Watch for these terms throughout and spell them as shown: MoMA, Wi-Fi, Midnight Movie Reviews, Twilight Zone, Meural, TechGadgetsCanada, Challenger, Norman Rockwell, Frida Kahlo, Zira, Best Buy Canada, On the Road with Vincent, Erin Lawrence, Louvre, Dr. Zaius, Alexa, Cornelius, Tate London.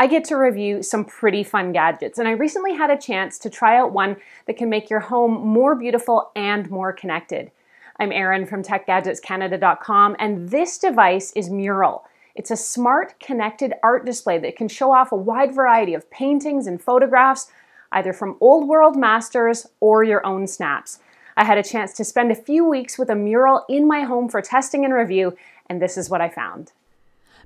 I get to review some pretty fun gadgets, and I recently had a chance to try out one that can make your home more beautiful and more connected. I'm Erin from TechGadgetsCanada.com, and this device is Meural. It's a smart, connected art display that can show off a wide variety of paintings and photographs, either from old world masters or your own snaps. I had a chance to spend a few weeks with a Meural in my home for testing and review, and this is what I found.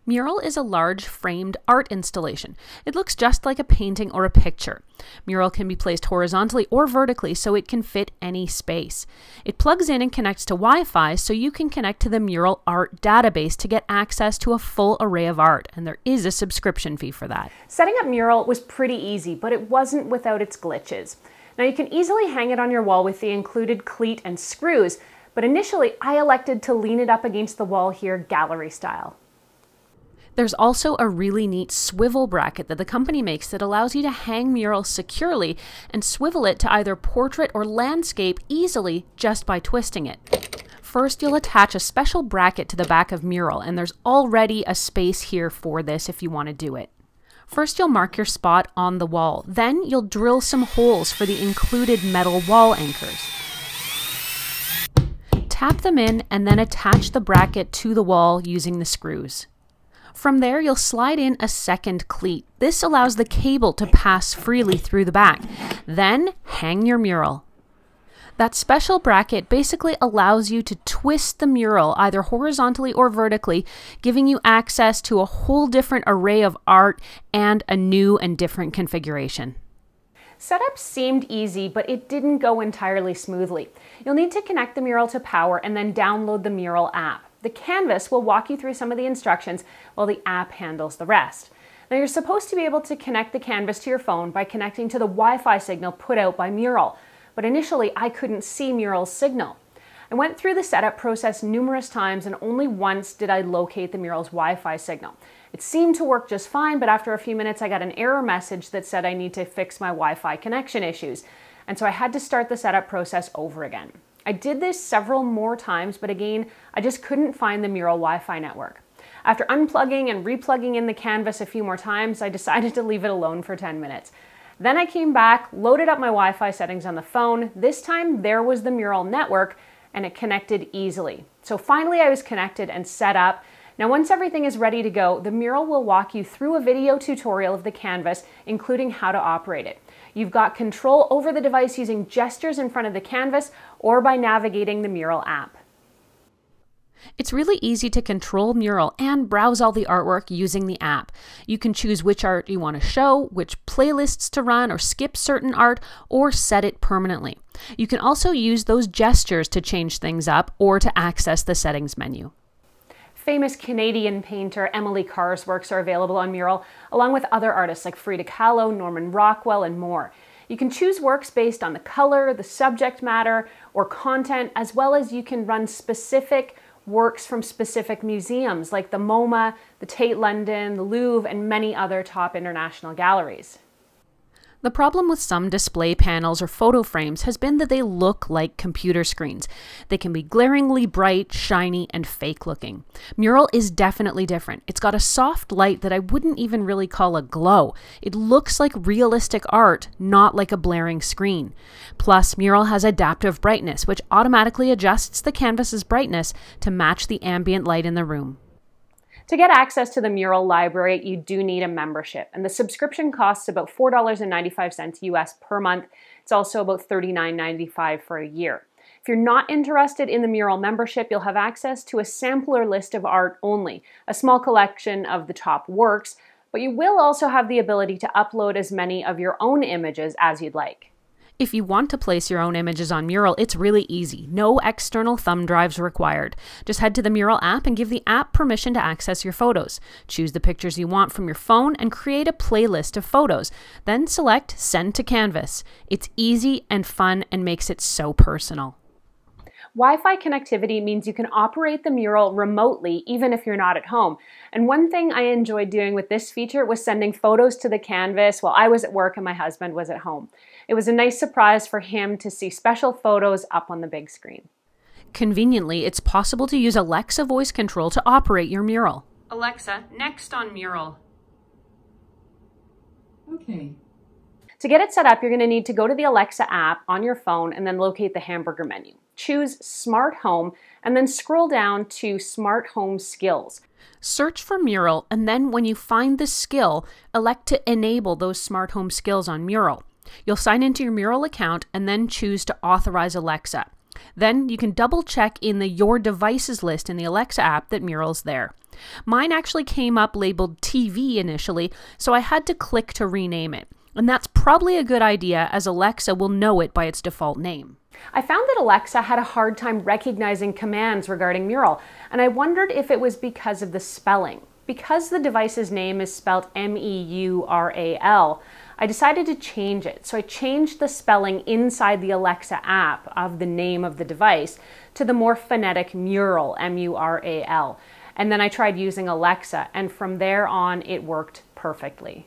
Meural is a large framed art installation. It looks just like a painting or a picture. Meural can be placed horizontally or vertically so it can fit any space. It plugs in and connects to Wi-Fi so you can connect to the Meural Art database to get access to a full array of art, and there is a subscription fee for that. Setting up Meural was pretty easy, but it wasn't without its glitches. Now you can easily hang it on your wall with the included cleat and screws, but initially I elected to lean it up against the wall here gallery style. There's also a really neat swivel bracket that the company makes that allows you to hang Meural securely and swivel it to either portrait or landscape easily just by twisting it. First, you'll attach a special bracket to the back of Meural, and there's already a space here for this if you want to do it. First, you'll mark your spot on the wall. Then, you'll drill some holes for the included metal wall anchors. Tap them in and then attach the bracket to the wall using the screws. From there, you'll slide in a second cleat. This allows the cable to pass freely through the back. Then, hang your Meural. That special bracket basically allows you to twist the Meural either horizontally or vertically, giving you access to a whole different array of art and a new and different configuration. Setup seemed easy, but it didn't go entirely smoothly. You'll need to connect the Meural to power and then download the Meural app. The canvas will walk you through some of the instructions while the app handles the rest. Now you're supposed to be able to connect the canvas to your phone by connecting to the Wi-Fi signal put out by Meural, but initially I couldn't see Meural's signal. I went through the setup process numerous times and only once did I locate the Meural's Wi-Fi signal. It seemed to work just fine, but after a few minutes I got an error message that said I need to fix my Wi-Fi connection issues, and so I had to start the setup process over again. I did this several more times, but again, I just couldn't find the Meural Wi-Fi network. After unplugging and replugging in the canvas a few more times, I decided to leave it alone for 10 minutes. Then I came back, loaded up my Wi-Fi settings on the phone. This time there was the Meural network and it connected easily. So finally I was connected and set up. Now once everything is ready to go, the Meural will walk you through a video tutorial of the canvas, including how to operate it. You've got control over the device using gestures in front of the canvas or by navigating the Meural app. It's really easy to control Meural and browse all the artwork using the app. You can choose which art you want to show, which playlists to run, or skip certain art, or set it permanently. You can also use those gestures to change things up or to access the settings menu. Famous Canadian painter Emily Carr's works are available on Meural, along with other artists like Frida Kahlo, Norman Rockwell, and more. You can choose works based on the color, the subject matter, or content, as well as you can run specific works from specific museums like the MoMA, the Tate London, the Louvre, and many other top international galleries. The problem with some display panels or photo frames has been that they look like computer screens. They can be glaringly bright, shiny, and fake looking. Meural is definitely different. It's got a soft light that I wouldn't even really call a glow. It looks like realistic art, not like a blaring screen. Plus, Meural has adaptive brightness, which automatically adjusts the canvas's brightness to match the ambient light in the room. To get access to the Meural library, you do need a membership, and the subscription costs about $4.95 US per month. It's also about $39.95 for a year. If you're not interested in the Meural membership, you'll have access to a sampler list of art only, a small collection of the top works, but you will also have the ability to upload as many of your own images as you'd like. If you want to place your own images on Meural, it's really easy. No external thumb drives required. Just head to the Meural app and give the app permission to access your photos. Choose the pictures you want from your phone and create a playlist of photos. Then select Send to Canvas. It's easy and fun and makes it so personal. Wi-Fi connectivity means you can operate the Meural remotely even if you're not at home. And one thing I enjoyed doing with this feature was sending photos to the canvas while I was at work and my husband was at home. It was a nice surprise for him to see special photos up on the big screen. Conveniently, it's possible to use Alexa voice control to operate your Meural. Alexa, next on Meural. Okay. To get it set up, you're going to need to go to the Alexa app on your phone and then locate the hamburger menu. Choose Smart Home and then scroll down to Smart Home Skills. Search for Meural, and then when you find the skill, elect to enable those smart home skills on Meural. You'll sign into your Meural account and then choose to authorize Alexa. Then you can double check in the Your Devices list in the Alexa app that Meural's there. Mine actually came up labeled TV initially, so I had to click to rename it. And that's probably a good idea, as Alexa will know it by its default name. I found that Alexa had a hard time recognizing commands regarding Meural, and I wondered if it was because of the spelling. Because the device's name is spelled M-E-U-R-A-L, I decided to change it. So I changed the spelling inside the Alexa app of the name of the device to the more phonetic Meural, M-U-R-A-L. And then I tried using Alexa, and from there on it worked perfectly.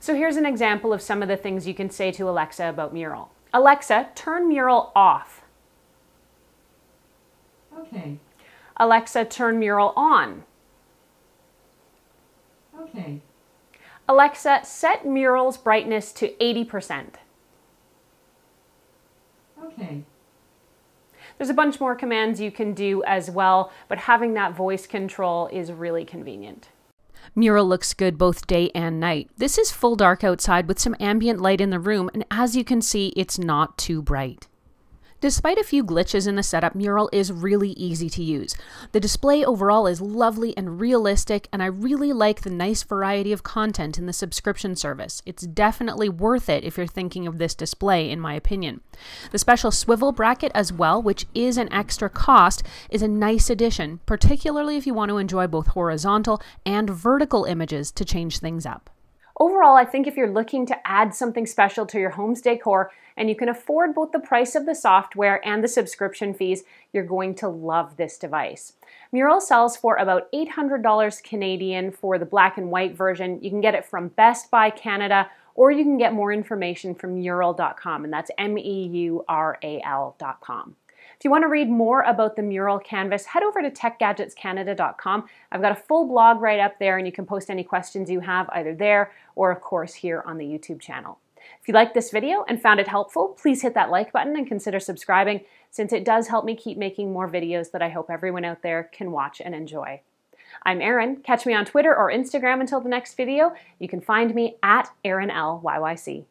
So here's an example of some of the things you can say to Alexa about Meural. Alexa, turn Meural off. Okay. Alexa, turn Meural on. Okay. Alexa, set Meural's brightness to 80%. Okay. There's a bunch more commands you can do as well, but having that voice control is really convenient. Meural looks good both day and night. This is full dark outside with some ambient light in the room, and as you can see, it's not too bright. Despite a few glitches in the setup, Meural is really easy to use. The display overall is lovely and realistic, and I really like the nice variety of content in the subscription service. It's definitely worth it if you're thinking of this display, in my opinion. The special swivel bracket as well, which is an extra cost, is a nice addition, particularly if you want to enjoy both horizontal and vertical images to change things up. Overall, I think if you're looking to add something special to your home's decor and you can afford both the price of the software and the subscription fees, you're going to love this device. Meural sells for about $800 Canadian for the black and white version. You can get it from Best Buy Canada, or you can get more information from Meural.com, and that's M-E-U-R-A-L.com. If you want to read more about the Meural canvas, head over to TechGadgetsCanada.com. I've got a full blog right up there, and you can post any questions you have either there or, of course, here on the YouTube channel. If you liked this video and found it helpful, please hit that like button and consider subscribing, since it does help me keep making more videos that I hope everyone out there can watch and enjoy. I'm Erin. Catch me on Twitter or Instagram until the next video. You can find me at ErinLYYC.